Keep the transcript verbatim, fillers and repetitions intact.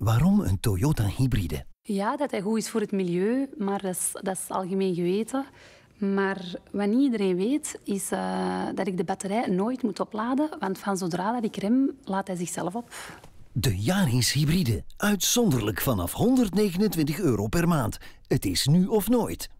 Waarom een Toyota hybride? Ja, dat hij goed is voor het milieu, maar dat is, dat is algemeen geweten. Maar wat niet iedereen weet, is uh, dat ik de batterij nooit moet opladen, want van zodra dat ik rem, laat hij zichzelf op. De Yaris hybride, uitzonderlijk vanaf honderdnegenentwintig euro per maand. Het is nu of nooit.